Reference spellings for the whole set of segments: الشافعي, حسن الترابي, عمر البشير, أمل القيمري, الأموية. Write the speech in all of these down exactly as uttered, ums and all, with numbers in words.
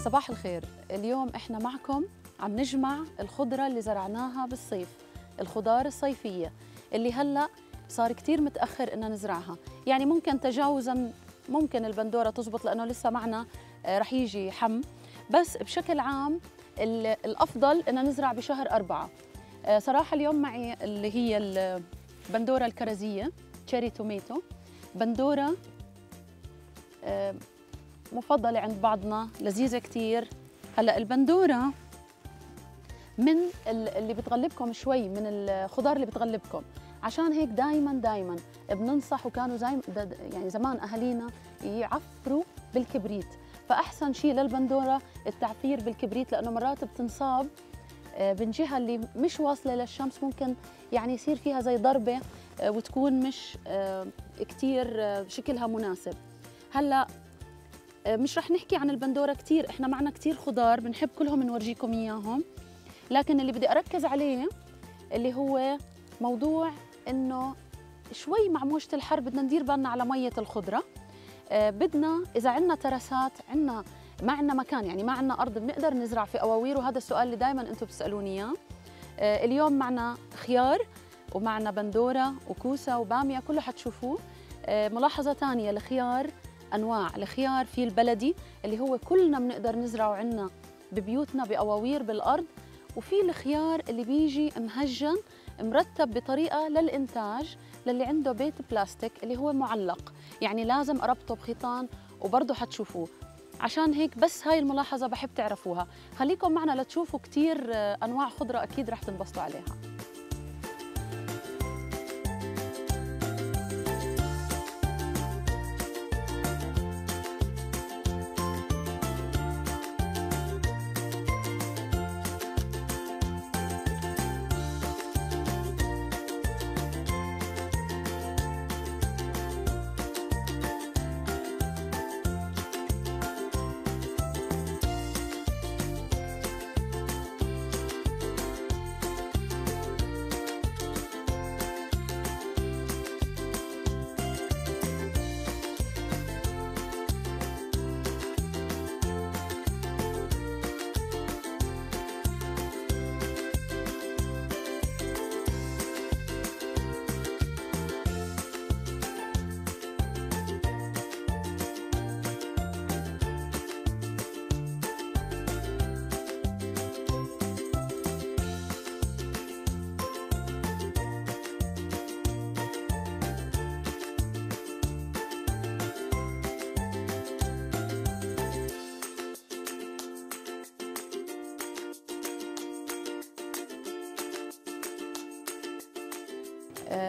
صباح الخير. اليوم احنا معكم عم نجمع الخضرة اللي زرعناها بالصيف، الخضار الصيفية اللي هلأ صار كتير متأخر إننا نزرعها، يعني ممكن تجاوزا ممكن البندورة تزبط لأنه لسه معنا رح يجي حم، بس بشكل عام الأفضل إننا نزرع بشهر أربعة. صراحة اليوم معي اللي هي البندورة الكرزية تشيري توميتو، بندورة مفضلة عند بعضنا، لذيذة كتير. هلأ البندورة من اللي بتغلبكم شوي، من الخضار اللي بتغلبكم، عشان هيك دايما دايما بننصح، وكانوا زي يعني زمان أهالينا يعفروا بالكبريت، فأحسن شيء للبندورة التعفير بالكبريت، لأنه مرات بتنصاب بالجهة اللي مش واصلة للشمس، ممكن يعني يصير فيها زي ضربة وتكون مش كتير شكلها مناسب. هلأ مش رح نحكي عن البندورة كتير، إحنا معنا كتير خضار بنحب كلهم نورجيكم إياهم، لكن اللي بدي أركز عليه اللي هو موضوع إنه شوي مع موجة الحر بدنا ندير بالنا على مية الخضرة. آه بدنا إذا عنا ترسات، عنا ما عنا مكان، يعني ما عنا أرض بنقدر نزرع في أواوير، وهذا السؤال اللي دايماً أنتم بتسألوني إياه. آه اليوم معنا خيار ومعنا بندورة وكوسة وبامية، كله حتشوفوه. آه ملاحظة ثانية، الخيار أنواع، الخيار في البلدي اللي هو كلنا بنقدر نزرعه عنا ببيوتنا بأواوير بالأرض، وفي الخيار اللي بيجي مهجن مرتب بطريقة للإنتاج للي عنده بيت بلاستيك اللي هو معلق، يعني لازم أربطه بخيطان، وبرضه حتشوفوه. عشان هيك بس هاي الملاحظة بحب تعرفوها، خليكم معنا لتشوفوا كتير أنواع خضرة أكيد رح تنبسطوا عليها.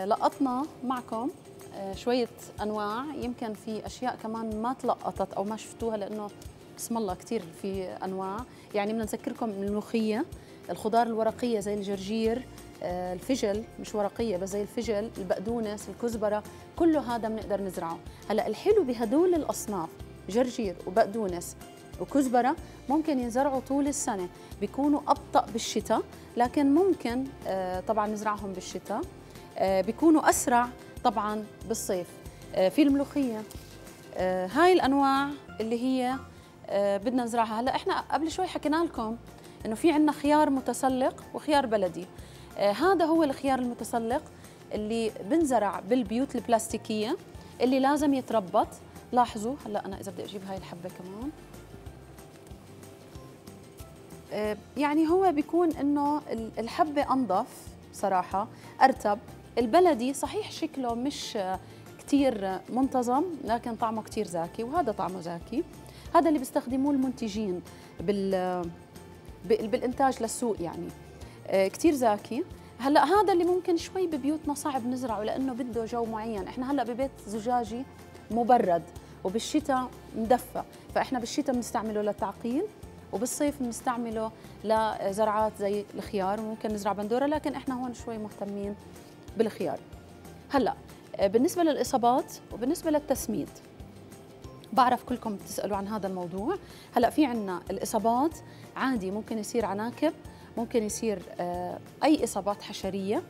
لقطنا معكم شوية أنواع، يمكن في أشياء كمان ما تلقطت أو ما شفتوها، لأنه بسم الله كتير في أنواع. يعني بدنا نذكركم الملوخية، الخضار الورقية زي الجرجير، الفجل، مش ورقية بس زي الفجل، البقدونس، الكزبرة، كله هذا بنقدر نزرعه. هلأ الحلو بهدول الأصناف جرجير وبقدونس وكزبرة ممكن ينزرعوا طول السنة، بيكونوا أبطأ بالشتاء، لكن ممكن طبعا نزرعهم بالشتاء، بيكونوا أسرع طبعاً بالصيف. في الملوخية، هاي الأنواع اللي هي بدنا نزرعها. هلأ إحنا قبل شوي حكينا لكم إنه في عنا خيار متسلق وخيار بلدي، هذا هو الخيار المتسلق اللي بنزرع بالبيوت البلاستيكية اللي لازم يتربط. لاحظوا هلأ أنا إذا بدي أجيب هاي الحبة كمان، يعني هو بيكون إنه الحبة أنظف صراحة، أرتب. البلدي صحيح شكله مش كتير منتظم، لكن طعمه كتير زاكي، وهذا طعمه زاكي. هذا اللي بيستخدموه المنتجين بال بالإنتاج للسوق، يعني كتير زاكي. هلأ هذا اللي ممكن شوي ببيوتنا صعب نزرعه، لأنه بده جو معين. إحنا هلأ ببيت زجاجي مبرد، وبالشتاء مدفى، فإحنا بالشتاء بنستعمله للتعقيم، وبالصيف بنستعمله لزرعات زي الخيار، وممكن نزرع بندورة، لكن إحنا هون شوي مهتمين بالخيار. هلأ بالنسبة للإصابات وبالنسبة للتسميد، بعرف كلكم بتسألوا عن هذا الموضوع. هلأ في عنا الإصابات عادي، ممكن يصير عناكب، ممكن يصير أي إصابات حشرية،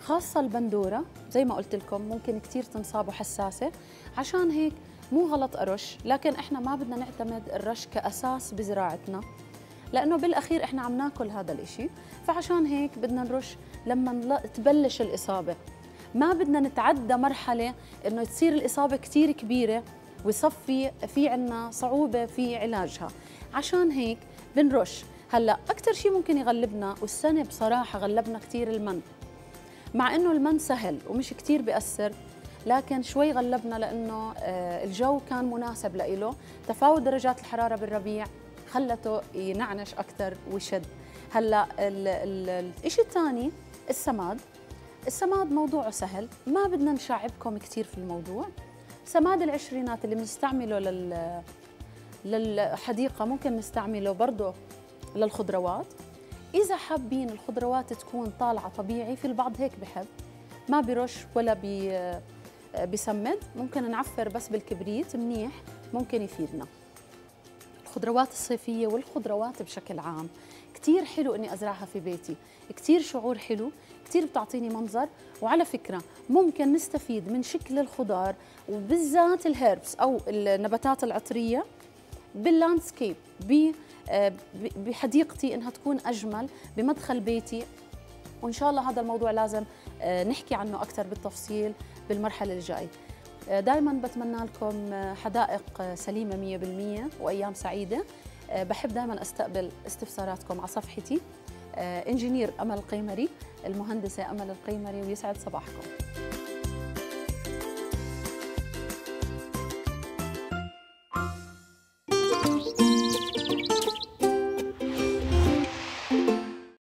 خاصة البندورة زي ما قلت لكم ممكن كتير تنصاب وحساسة، عشان هيك مو غلط أرش، لكن إحنا ما بدنا نعتمد الرش كأساس بزراعتنا، لأنه بالأخير إحنا عم ناكل هذا الإشي، فعشان هيك بدنا نرش لما تبلش الإصابة. ما بدنا نتعدى مرحلة إنه تصير الإصابة كتير كبيرة ويصفي في عنا صعوبة في علاجها، عشان هيك بنرش. هلأ أكتر شيء ممكن يغلبنا، والسنة بصراحة غلبنا كتير المن، مع إنه المن سهل ومش كتير بيأثر، لكن شوي غلبنا لأنه الجو كان مناسب لإله، تفاوت درجات الحرارة بالربيع خلته ينعنش أكتر ويشد. هلأ الإشي الثاني السماد. السماد موضوعه سهل، ما بدنا نشعبكم كتير في الموضوع. سماد العشرينات اللي بنستعمله لل للحديقة ممكن نستعمله برضه للخضروات. إذا حابين الخضروات تكون طالعة طبيعي، في البعض هيك بحب ما برش ولا بسمد، ممكن نعفر بس بالكبريت منيح، ممكن يفيدنا. الخضروات الصيفية والخضروات بشكل عام كتير حلو إني أزرعها في بيتي، كتير شعور حلو، كتير بتعطيني منظر. وعلى فكرة ممكن نستفيد من شكل الخضار وبالذات الهيربس أو النباتات العطرية باللاندسكيب بحديقتي، إنها تكون أجمل بمدخل بيتي. وإن شاء الله هذا الموضوع لازم نحكي عنه أكثر بالتفصيل بالمرحلة الجاية. دايماً بتمنى لكم حدائق سليمة مية بالمية وأيام سعيدة. بحب دايماً أستقبل استفساراتكم على صفحتي. إنجينير أمل القيمري، المهندسة أمل القيمري، ويسعد صباحكم.